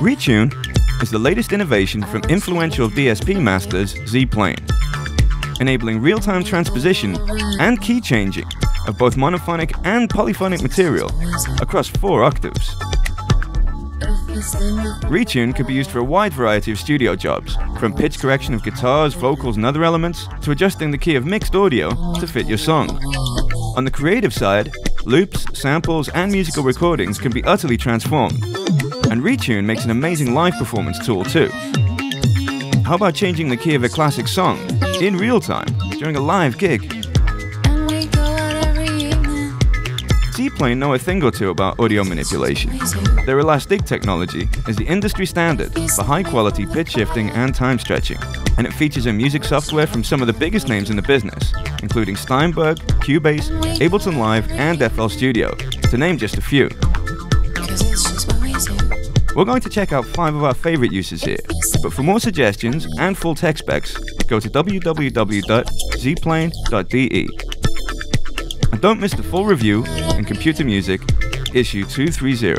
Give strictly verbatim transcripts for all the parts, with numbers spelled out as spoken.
ReTune is the latest innovation from influential D S P masters zplane, enabling real-time transposition and key changing of both monophonic and polyphonic material across four octaves. ReTune can be used for a wide variety of studio jobs, from pitch correction of guitars, vocals and other elements, to adjusting the key of mixed audio to fit your song. On the creative side, loops, samples and musical recordings can be utterly transformed, and ReTune makes an amazing live performance tool too. How about changing the key of a classic song in real time during a live gig? zplane know a thing or two about audio manipulation. Their Elastique technology is the industry standard for high-quality pitch shifting and time stretching, and it features in music software from some of the biggest names in the business, including Steinberg, Cubase, Ableton Live, and F L Studio, to name just a few. We're going to check out five of our favorite uses here, but for more suggestions and full tech specs, go to w w w dot z plane dot d e. And don't miss the full review in Computer Music, issue two thirty.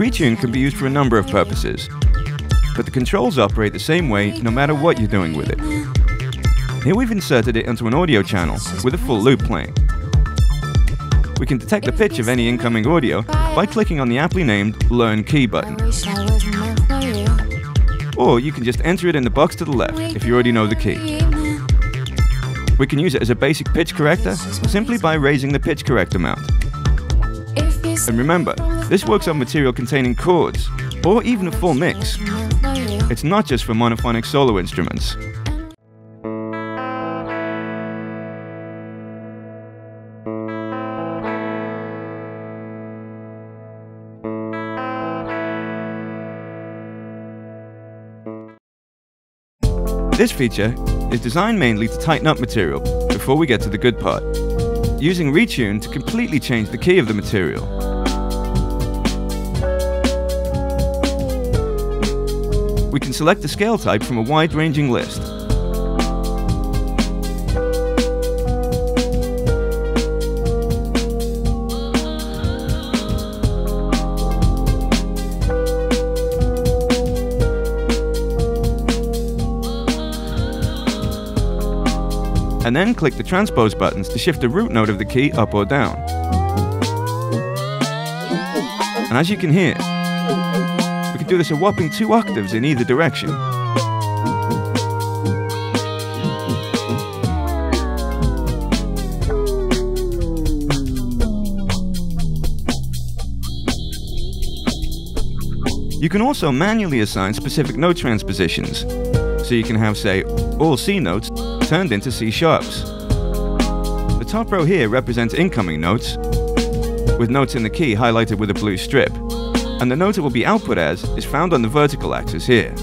ReTune can be used for a number of purposes, but the controls operate the same way no matter what you're doing with it. Here we've inserted it into an audio channel with a full loop playing. We can detect the pitch of any incoming audio by clicking on the aptly named Learn Key button. Or you can just enter it in the box to the left if you already know the key. We can use it as a basic pitch corrector simply by raising the pitch correct amount. And remember, this works on material containing chords, or even a full mix. It's not just for monophonic solo instruments. This feature is designed mainly to tighten up material before we get to the good part, using ReTune to completely change the key of the material. We can select the scale type from a wide-ranging list. And then click the transpose buttons to shift the root note of the key up or down. And as you can hear, we can do this a whopping two octaves in either direction. You can also manually assign specific note transpositions, so you can have, say, all C notes turned into C sharps. The top row here represents incoming notes, with notes in the key highlighted with a blue strip, and the note it will be output as is found on the vertical axis here.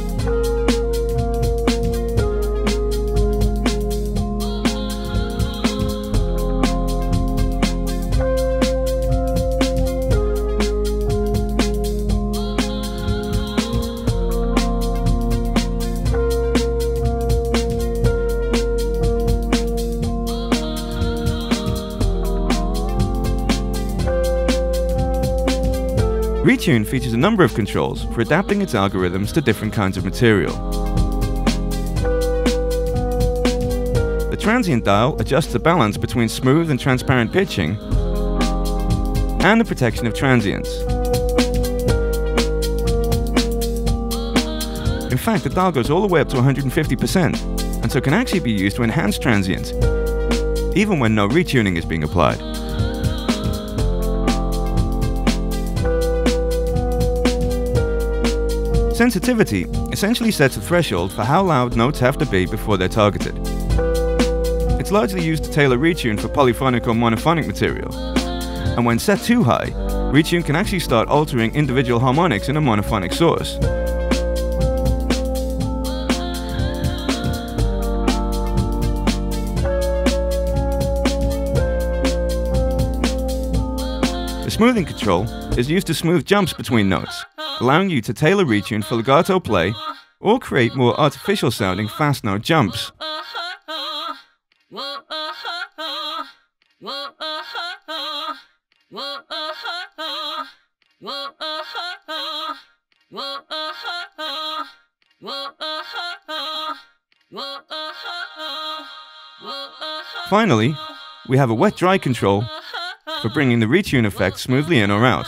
ReTune features a number of controls for adapting its algorithms to different kinds of material. The transient dial adjusts the balance between smooth and transparent pitching and the protection of transients. In fact, the dial goes all the way up to one hundred fifty percent, and so can actually be used to enhance transients, even when no retuning is being applied. Sensitivity essentially sets a threshold for how loud notes have to be before they're targeted. It's largely used to tailor ReTune for polyphonic or monophonic material, and when set too high, ReTune can actually start altering individual harmonics in a monophonic source. The smoothing control is used to smooth jumps between notes, allowing you to tailor ReTune for legato play or create more artificial sounding fast note jumps. Whoa, oh, oh, oh. Whoa, oh, oh, oh. Whoa, oh, oh, oh. Whoa, oh, oh, oh. Whoa, oh, oh, oh. Whoa, oh, oh, oh. Whoa, oh, oh, oh. Finally, we have a wet-dry control for bringing the retune effect smoothly in or out,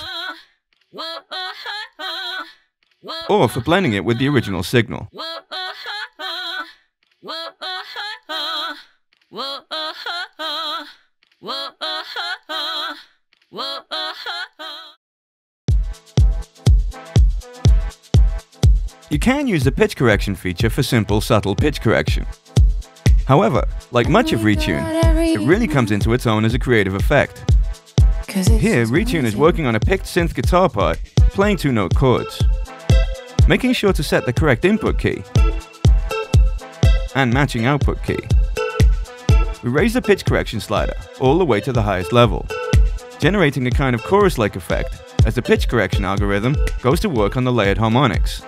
or for blending it with the original signal. You can use the pitch correction feature for simple, subtle pitch correction. However, like much of ReTune, it really comes into its own as a creative effect. Here, ReTune is working on a picked synth guitar part, playing two-note chords, making sure to set the correct input key and matching output key. We raise the pitch correction slider all the way to the highest level, generating a kind of chorus-like effect as the pitch correction algorithm goes to work on the layered harmonics.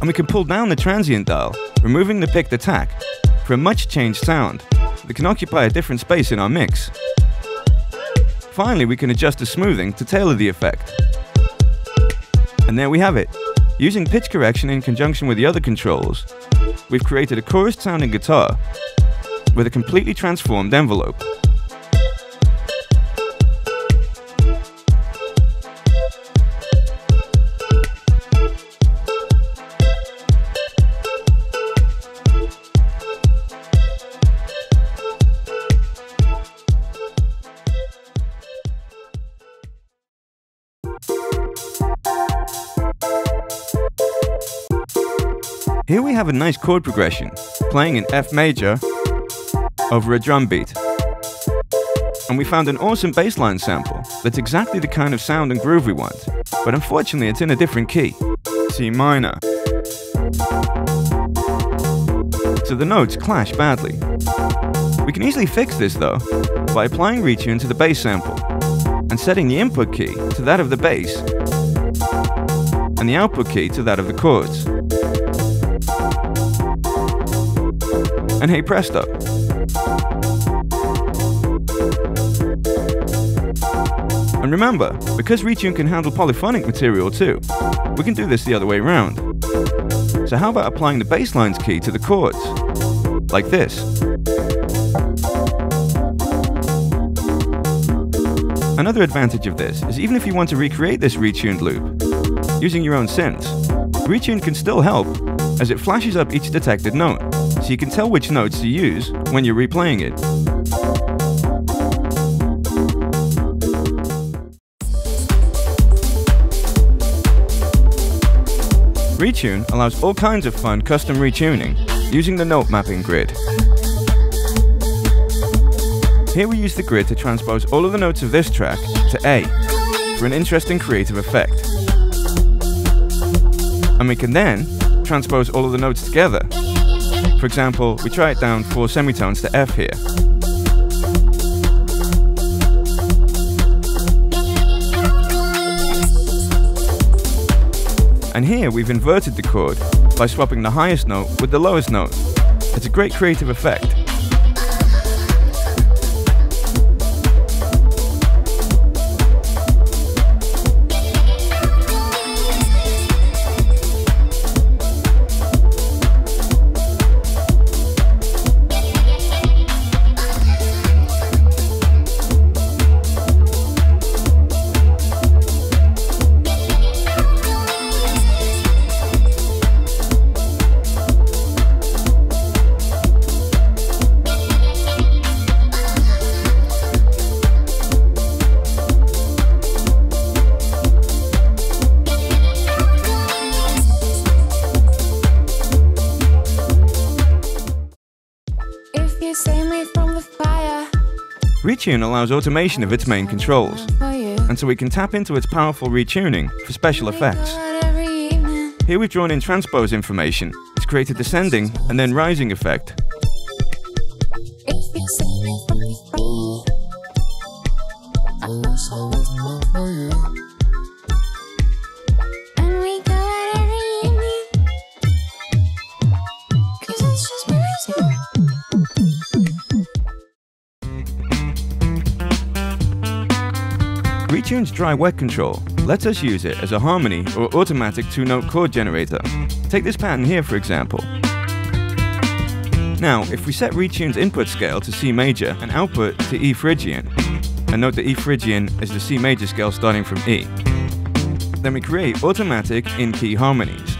And we can pull down the transient dial, removing the picked attack, for a much-changed sound that can occupy a different space in our mix. Finally, we can adjust the smoothing to tailor the effect. And there we have it. Using pitch correction in conjunction with the other controls, we've created a chorus-sounding guitar with a completely transformed envelope. Here we have a nice chord progression, playing in F major over a drum beat. And we found an awesome bass line sample that's exactly the kind of sound and groove we want, but unfortunately it's in a different key, C minor. So the notes clash badly. We can easily fix this though, by applying ReTune to the bass sample, and setting the input key to that of the bass, and the output key to that of the chords. And hey presto! And remember, because ReTune can handle polyphonic material too, we can do this the other way around. So how about applying the bassline's key to the chords? Like this. Another advantage of this is even if you want to recreate this retuned loop using your own synths, ReTune can still help as it flashes up each detected note, so you can tell which notes to use when you're replaying it. ReTune allows all kinds of fun custom retuning using the note mapping grid. Here we use the grid to transpose all of the notes of this track to A for an interesting creative effect. And we can then transpose all of the notes together. For example, we try it down four semitones to F here. And here we've inverted the chord by swapping the highest note with the lowest note. It's a great creative effect. ReTune allows automation of its main controls, and so we can tap into its powerful retuning for special effects. Here we've drawn in transpose information to create a descending and then rising effect. ReTune's dry wet control lets us use it as a harmony or automatic two-note chord generator. Take this pattern here, for example. Now, if we set ReTune's input scale to C major and output to E Phrygian, and note that E Phrygian is the C major scale starting from E, then we create automatic in-key harmonies.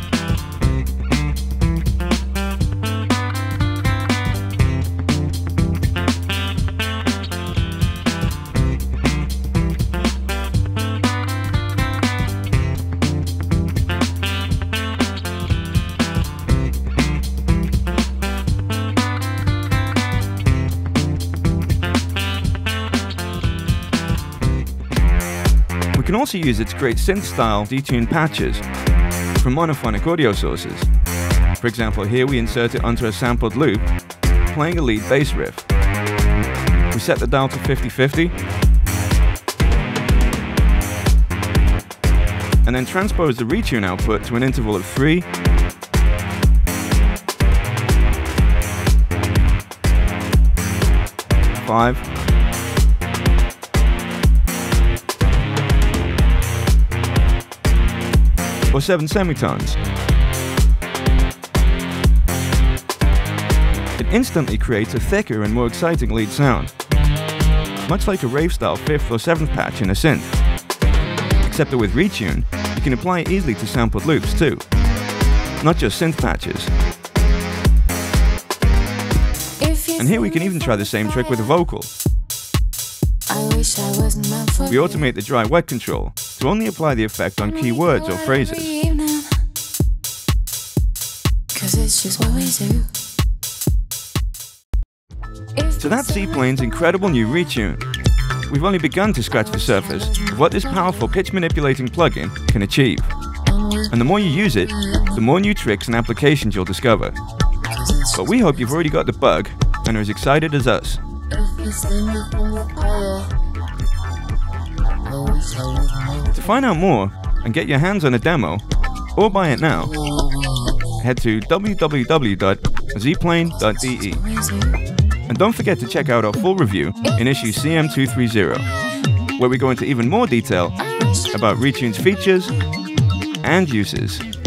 You can also use its great synth-style detuned patches from monophonic audio sources. For example, here we insert it onto a sampled loop, playing a lead bass riff. We set the dial to fifty fifty, and then transpose the ReTune output to an interval of three, five, or seven semitones. It instantly creates a thicker and more exciting lead sound, much like a rave-style fifth or seventh patch in a synth. Except that with ReTune, you can apply it easily to sampled loops too, not just synth patches. And here we can even try the same trick with a vocal. We automate the dry-wet control to only apply the effect on key words or phrases. So that's zplane's incredible new ReTune. We've only begun to scratch the surface of what this powerful pitch-manipulating plugin can achieve. And the more you use it, the more new tricks and applications you'll discover. But we hope you've already got the bug and are as excited as us. To find out more and get your hands on a demo, or buy it now, head to w w w dot z plane dot d e. And don't forget to check out our full review in issue C M two thirty, where we go into even more detail about ReTune's features and uses.